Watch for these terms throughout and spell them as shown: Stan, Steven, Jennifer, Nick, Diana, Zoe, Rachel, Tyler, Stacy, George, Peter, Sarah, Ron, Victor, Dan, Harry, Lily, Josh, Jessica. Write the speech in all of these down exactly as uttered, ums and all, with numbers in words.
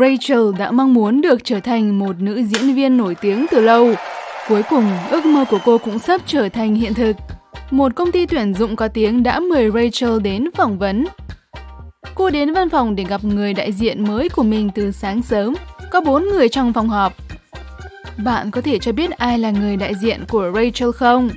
Rachel đã mong muốn được trở thành một nữ diễn viên nổi tiếng từ lâu. Cuối cùng, ước mơ của cô cũng sắp trở thành hiện thực. Một công ty tuyển dụng có tiếng đã mời Rachel đến phỏng vấn. Cô đến văn phòng để gặp người đại diện mới của mình từ sáng sớm. Có bốn người trong phòng họp. Bạn có thể cho biết ai là người đại diện của Rachel không?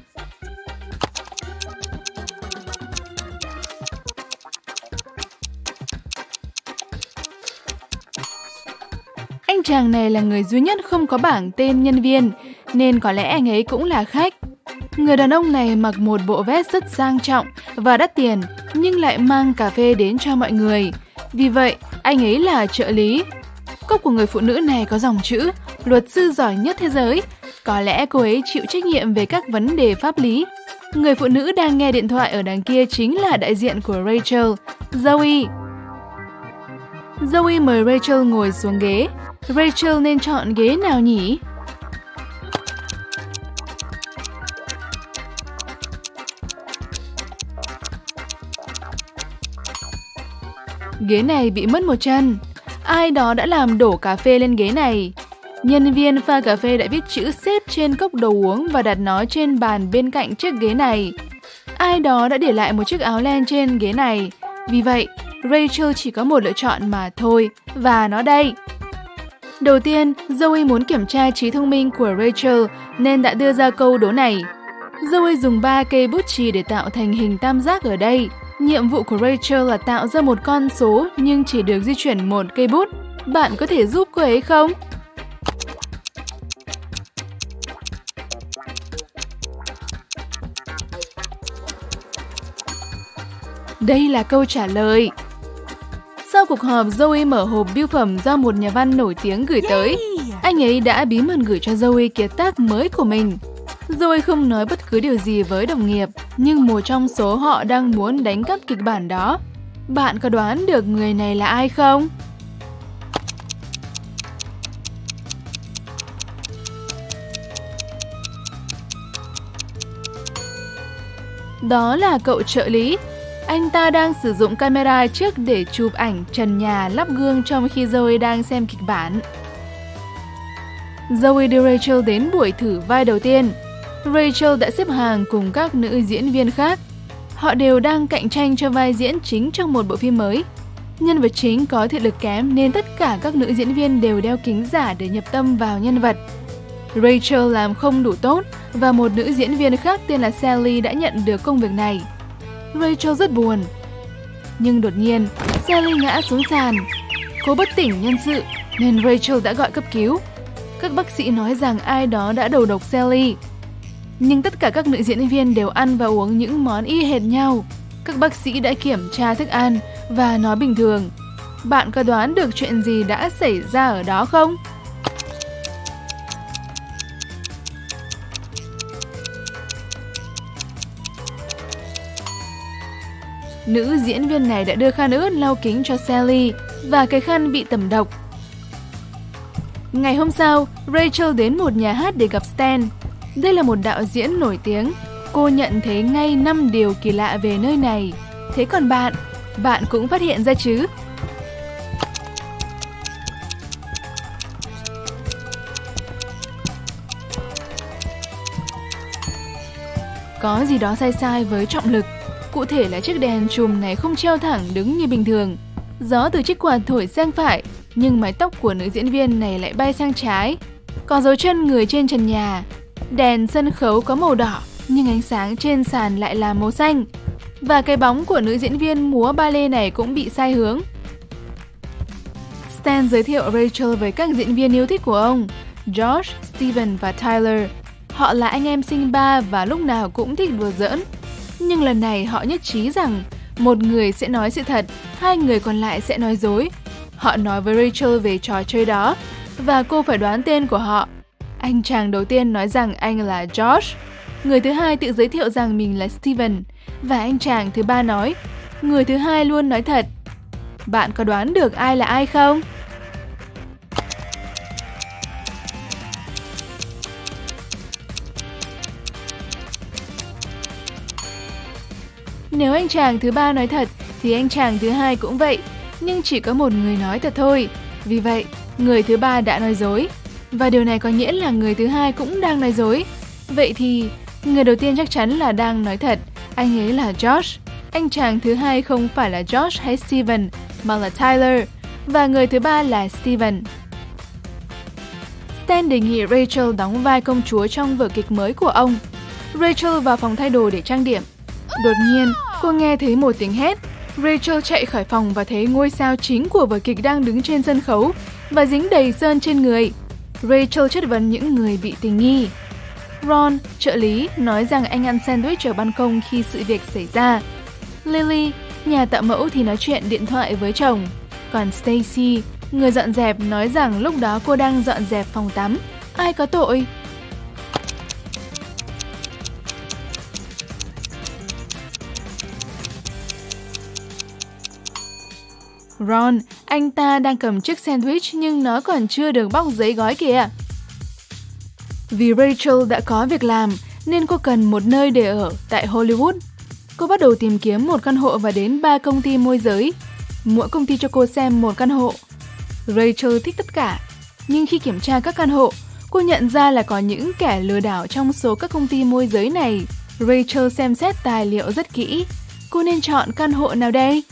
Anh chàng này là người duy nhất không có bảng tên nhân viên, nên có lẽ anh ấy cũng là khách. Người đàn ông này mặc một bộ vest rất sang trọng và đắt tiền, nhưng lại mang cà phê đến cho mọi người. Vì vậy, anh ấy là trợ lý. Cốc của người phụ nữ này có dòng chữ luật sư giỏi nhất thế giới. Có lẽ cô ấy chịu trách nhiệm về các vấn đề pháp lý. Người phụ nữ đang nghe điện thoại ở đằng kia chính là đại diện của Rachel, Zoe. Zoe mời Rachel ngồi xuống ghế. Rachel nên chọn ghế nào nhỉ? Ghế này bị mất một chân. Ai đó đã làm đổ cà phê lên ghế này. Nhân viên pha cà phê đã viết chữ xếp trên cốc đồ uống và đặt nó trên bàn bên cạnh chiếc ghế này. Ai đó đã để lại một chiếc áo len trên ghế này. Vì vậy, Rachel chỉ có một lựa chọn mà thôi, và nó đây. Đầu tiên, Zoe muốn kiểm tra trí thông minh của Rachel nên đã đưa ra câu đố này. Zoe dùng ba cây bút chì để tạo thành hình tam giác ở đây. Nhiệm vụ của Rachel là tạo ra một con số nhưng chỉ được di chuyển một cây bút. Bạn có thể giúp cô ấy không? Đây là câu trả lời. Sau cuộc họp, Zoe mở hộp bưu phẩm do một nhà văn nổi tiếng gửi tới. Anh ấy đã bí mật gửi cho Zoe kiệt tác mới của mình. Zoe không nói bất cứ điều gì với đồng nghiệp, nhưng một trong số họ đang muốn đánh cắp kịch bản đó. Bạn có đoán được người này là ai không? Đó là cậu trợ lý. Anh ta đang sử dụng camera trước để chụp ảnh trần nhà lắp gương trong khi Zoe đang xem kịch bản. Zoe đưa Rachel đến buổi thử vai đầu tiên. Rachel đã xếp hàng cùng các nữ diễn viên khác. Họ đều đang cạnh tranh cho vai diễn chính trong một bộ phim mới. Nhân vật chính có thị lực kém nên tất cả các nữ diễn viên đều đeo kính giả để nhập tâm vào nhân vật. Rachel làm không đủ tốt và một nữ diễn viên khác tên là Sally đã nhận được công việc này. Rachel rất buồn. Nhưng đột nhiên, Sally ngã xuống sàn. Cô bất tỉnh nhân sự nên Rachel đã gọi cấp cứu. Các bác sĩ nói rằng ai đó đã đầu độc Sally. Nhưng tất cả các nữ diễn viên đều ăn và uống những món y hệt nhau. Các bác sĩ đã kiểm tra thức ăn và nó bình thường. Bạn có đoán được chuyện gì đã xảy ra ở đó không? Nữ diễn viên này đã đưa khăn ướt lau kính cho Sally và cái khăn bị tẩm độc. Ngày hôm sau, Rachel đến một nhà hát để gặp Stan. Đây là một đạo diễn nổi tiếng. Cô nhận thấy ngay năm điều kỳ lạ về nơi này. Thế còn bạn, bạn cũng phát hiện ra chứ? Có gì đó sai sai với trọng lực. Cụ thể là chiếc đèn chùm này không treo thẳng đứng như bình thường. Gió từ chiếc quạt thổi sang phải, nhưng mái tóc của nữ diễn viên này lại bay sang trái. Có dấu chân người trên trần nhà. Đèn sân khấu có màu đỏ, nhưng ánh sáng trên sàn lại là màu xanh. Và cái bóng của nữ diễn viên múa ballet này cũng bị sai hướng. Stan giới thiệu Rachel với các diễn viên yêu thích của ông, George, Steven và Tyler. Họ là anh em sinh ba và lúc nào cũng thích đùa giỡn. Nhưng lần này họ nhất trí rằng một người sẽ nói sự thật, hai người còn lại sẽ nói dối. Họ nói với Rachel về trò chơi đó, và cô phải đoán tên của họ. Anh chàng đầu tiên nói rằng anh là George. Người thứ hai tự giới thiệu rằng mình là Steven. Và anh chàng thứ ba nói, người thứ hai luôn nói thật. Bạn có đoán được ai là ai không? Nếu anh chàng thứ ba nói thật, thì anh chàng thứ hai cũng vậy. Nhưng chỉ có một người nói thật thôi. Vì vậy, người thứ ba đã nói dối. Và điều này có nghĩa là người thứ hai cũng đang nói dối. Vậy thì, người đầu tiên chắc chắn là đang nói thật. Anh ấy là Josh. Anh chàng thứ hai không phải là Josh hay Steven, mà là Tyler. Và người thứ ba là Steven. Stan đề nghị Rachel đóng vai công chúa trong vở kịch mới của ông. Rachel vào phòng thay đồ để trang điểm. Đột nhiên, cô nghe thấy một tiếng hét. Rachel chạy khỏi phòng và thấy ngôi sao chính của vở kịch đang đứng trên sân khấu và dính đầy sơn trên người. Rachel chất vấn những người bị tình nghi. Ron, trợ lý, nói rằng anh ăn sandwich ở ban công khi sự việc xảy ra. Lily, nhà tạo mẫu, thì nói chuyện điện thoại với chồng. Còn Stacy, người dọn dẹp, nói rằng lúc đó cô đang dọn dẹp phòng tắm. Ai có tội? Ron, anh ta đang cầm chiếc sandwich nhưng nó còn chưa được bóc giấy gói kìa. Vì Rachel đã có việc làm nên cô cần một nơi để ở tại Hollywood. Cô bắt đầu tìm kiếm một căn hộ và đến ba công ty môi giới. Mỗi công ty cho cô xem một căn hộ. Rachel thích tất cả, nhưng khi kiểm tra các căn hộ, cô nhận ra là có những kẻ lừa đảo trong số các công ty môi giới này. Rachel xem xét tài liệu rất kỹ. Cô nên chọn căn hộ nào đây?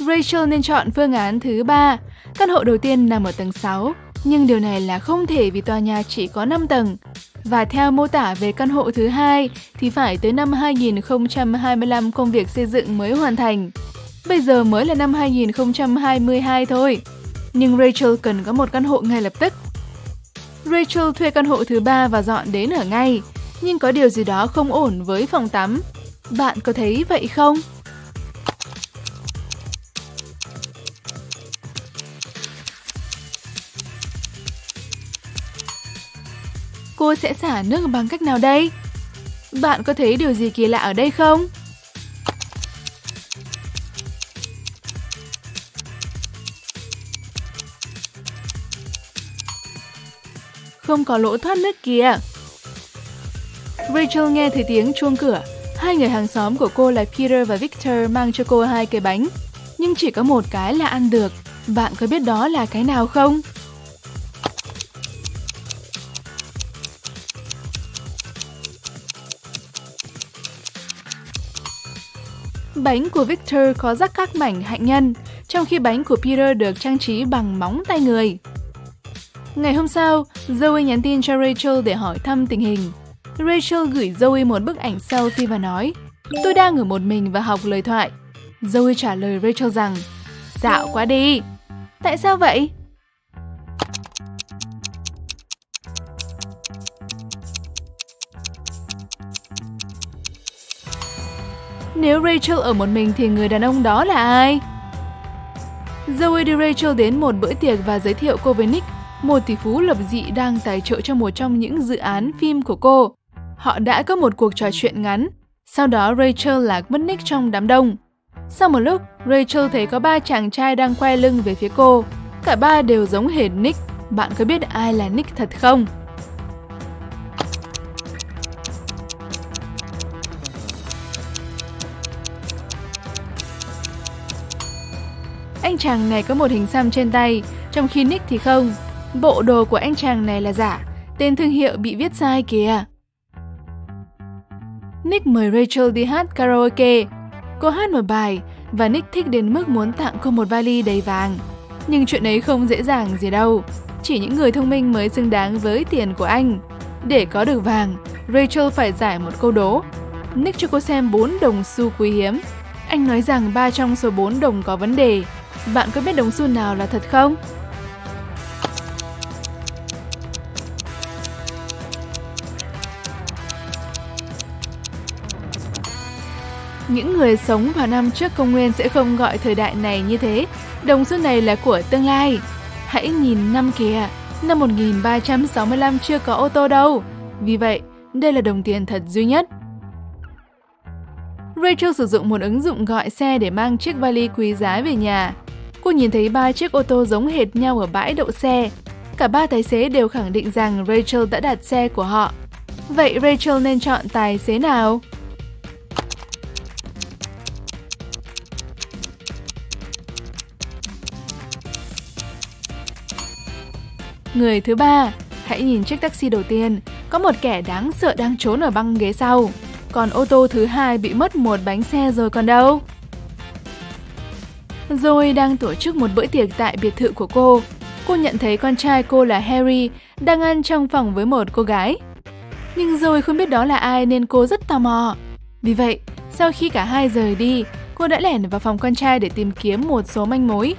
Rachel nên chọn phương án thứ ba. Căn hộ đầu tiên nằm ở tầng sáu, nhưng điều này là không thể vì tòa nhà chỉ có năm tầng. Và theo mô tả về căn hộ thứ hai thì phải tới năm hai nghìn không trăm hai mươi lăm công việc xây dựng mới hoàn thành. Bây giờ mới là năm hai nghìn không trăm hai mươi hai thôi. Nhưng Rachel cần có một căn hộ ngay lập tức. Rachel thuê căn hộ thứ ba và dọn đến ở ngay. Nhưng có điều gì đó không ổn với phòng tắm. Bạn có thấy vậy không? Cô sẽ xả nước bằng cách nào đây? Bạn có thấy điều gì kỳ lạ ở đây không? Không có lỗ thoát nước kìa. Rachel nghe thấy tiếng chuông cửa. Hai người hàng xóm của cô là Peter và Victor mang cho cô hai cái bánh. Nhưng chỉ có một cái là ăn được. Bạn có biết đó là cái nào không? Bánh của Victor có rắc các mảnh hạnh nhân, trong khi bánh của Peter được trang trí bằng móng tay người. Ngày hôm sau, Zoe nhắn tin cho Rachel để hỏi thăm tình hình. Rachel gửi Zoe một bức ảnh selfie và nói, tôi đang ở một mình và học lời thoại. Zoe trả lời Rachel rằng, dạo quá đi. Tại sao vậy? Nếu Rachel ở một mình thì người đàn ông đó là ai? Zoe đưa Rachel đến một bữa tiệc và giới thiệu cô với Nick, một tỷ phú lập dị đang tài trợ cho một trong những dự án phim của cô. Họ đã có một cuộc trò chuyện ngắn, sau đó Rachel lạc mất Nick trong đám đông. Sau một lúc, Rachel thấy có ba chàng trai đang quay lưng về phía cô. Cả ba đều giống hệt Nick. Bạn có biết ai là Nick thật không? Anh chàng này có một hình xăm trên tay, trong khi Nick thì không. Bộ đồ của anh chàng này là giả, tên thương hiệu bị viết sai kìa. Nick mời Rachel đi hát karaoke. Cô hát một bài và Nick thích đến mức muốn tặng cô một vali đầy vàng. Nhưng chuyện ấy không dễ dàng gì đâu. Chỉ những người thông minh mới xứng đáng với tiền của anh. Để có được vàng, Rachel phải giải một câu đố. Nick cho cô xem bốn đồng xu quý hiếm. Anh nói rằng ba trong số bốn đồng có vấn đề. Bạn có biết đồng xu nào là thật không? Những người sống vào năm trước công nguyên sẽ không gọi thời đại này như thế. Đồng xu này là của tương lai. Hãy nhìn năm kìa. Năm một nghìn ba trăm sáu mươi lăm chưa có ô tô đâu. Vì vậy, đây là đồng tiền thật duy nhất. Rachel sử dụng một ứng dụng gọi xe để mang chiếc vali quý giá về nhà. Cô nhìn thấy ba chiếc ô tô giống hệt nhau ở bãi đậu xe. Cả ba tài xế đều khẳng định rằng Rachel đã đặt xe của họ. Vậy Rachel nên chọn tài xế nào? Người thứ ba, hãy nhìn chiếc taxi đầu tiên, có một kẻ đáng sợ đang trốn ở băng ghế sau. Còn ô tô thứ hai bị mất một bánh xe rồi còn đâu. Zoe đang tổ chức một bữa tiệc tại biệt thự của cô. Cô nhận thấy con trai cô là Harry đang ăn trong phòng với một cô gái. Nhưng Zoe không biết đó là ai nên cô rất tò mò. Vì vậy, sau khi cả hai rời đi, cô đã lẻn vào phòng con trai để tìm kiếm một số manh mối.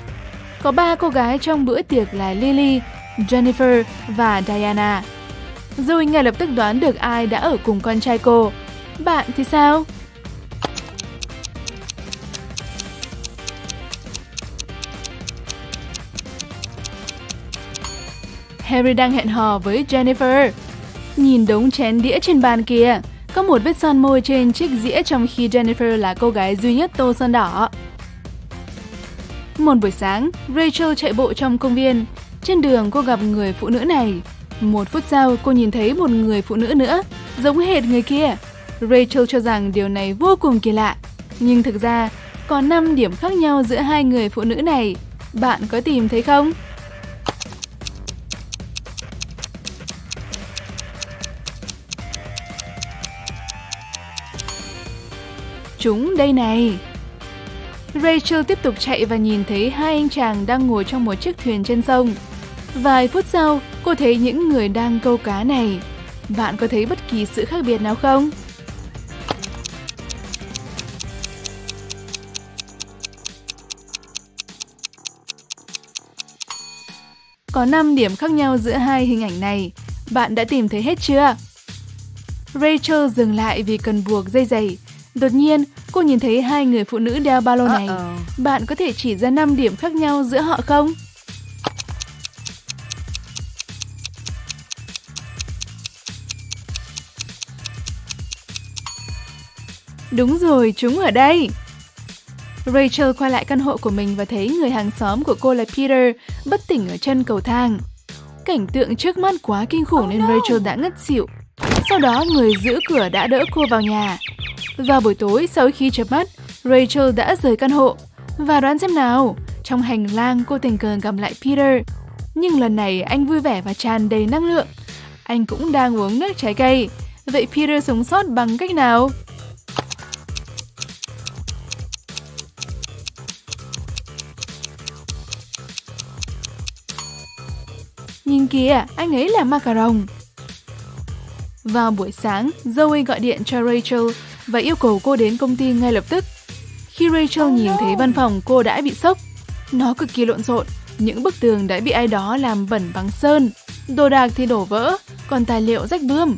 Có ba cô gái trong bữa tiệc là Lily, Jennifer và Diana. Zoe ngay lập tức đoán được ai đã ở cùng con trai cô. Bạn thì sao? Harry đang hẹn hò với Jennifer. Nhìn đống chén đĩa trên bàn kia, có một vết son môi trên chiếc dĩa trong khi Jennifer là cô gái duy nhất tô son đỏ. Một buổi sáng, Rachel chạy bộ trong công viên. Trên đường cô gặp người phụ nữ này. Một phút sau cô nhìn thấy một người phụ nữ nữa, giống hệt người kia. Rachel cho rằng điều này vô cùng kỳ lạ. Nhưng thực ra, có năm điểm khác nhau giữa hai người phụ nữ này. Bạn có tìm thấy không? Chúng đây này. Rachel tiếp tục chạy và nhìn thấy hai anh chàng đang ngồi trong một chiếc thuyền trên sông. Vài phút sau, cô thấy những người đang câu cá này. Bạn có thấy bất kỳ sự khác biệt nào không? Có năm điểm khác nhau giữa hai hình ảnh này. Bạn đã tìm thấy hết chưa? Rachel dừng lại vì cần buộc dây giày. Đột nhiên, cô nhìn thấy hai người phụ nữ đeo ba lô này. Uh-oh. Bạn có thể chỉ ra năm điểm khác nhau giữa họ không? Đúng rồi, chúng ở đây. Rachel quay lại căn hộ của mình và thấy người hàng xóm của cô là Peter bất tỉnh ở chân cầu thang. Cảnh tượng trước mắt quá kinh khủng nên Rachel đã ngất xỉu. Sau đó người giữ cửa đã đỡ cô vào nhà. Vào buổi tối sau khi chợp mắt, Rachel đã rời căn hộ. Và đoán xem nào, trong hành lang cô tình cờ gặp lại Peter. Nhưng lần này anh vui vẻ và tràn đầy năng lượng. Anh cũng đang uống nước trái cây. Vậy Peter sống sót bằng cách nào? Nhìn kìa, anh ấy là macaron. Vào buổi sáng, Zoe gọi điện cho Rachel và yêu cầu cô đến công ty ngay lập tức. Khi Rachel oh, nhìn no. thấy văn phòng cô đã bị sốc. Nó cực kỳ lộn xộn, những bức tường đã bị ai đó làm bẩn bằng sơn, đồ đạc thì đổ vỡ, còn tài liệu rách bươm.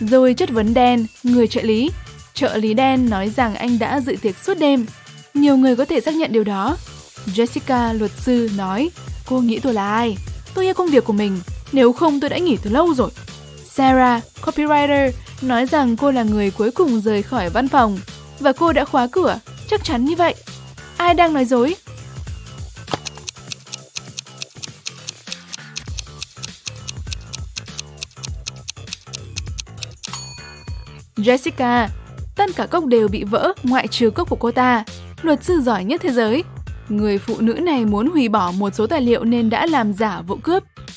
Zoe chất vấn Dan, người trợ lý. Trợ lý Dan nói rằng anh đã dự tiệc suốt đêm. Nhiều người có thể xác nhận điều đó. Jessica, luật sư, nói: "Cô nghĩ tôi là ai? Tôi yêu công việc của mình, nếu không tôi đã nghỉ từ lâu rồi." Sarah, copywriter, nói rằng cô là người cuối cùng rời khỏi văn phòng và cô đã khóa cửa, chắc chắn như vậy. Ai đang nói dối? Jessica, tất cả cốc đều bị vỡ ngoại trừ cốc của cô ta, luật sư giỏi nhất thế giới. Người phụ nữ này muốn hủy bỏ một số tài liệu nên đã làm giả vụ cướp.